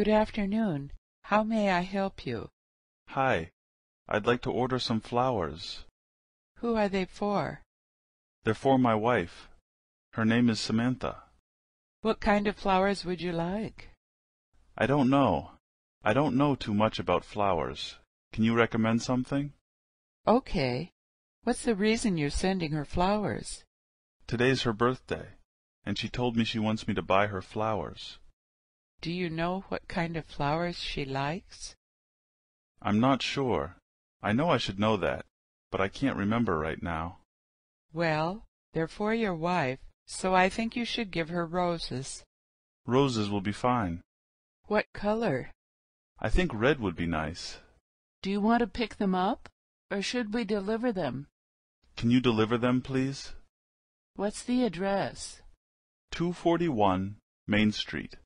Good afternoon. How may I help you? Hi. I'd like to order some flowers. Who are they for? They're for my wife. Her name is Samantha. What kind of flowers would you like? I don't know. I don't know too much about flowers. Can you recommend something? Okay. What's the reason you're sending her flowers? Today's her birthday, and she told me she wants me to buy her flowers. Do you know what kind of flowers she likes? I'm not sure. I know I should know that, but I can't remember right now. Well, they're for your wife, so I think you should give her roses. Roses will be fine. What color? I think red would be nice. Do you want to pick them up, or should we deliver them? Can you deliver them, please? What's the address? 241 Main Street.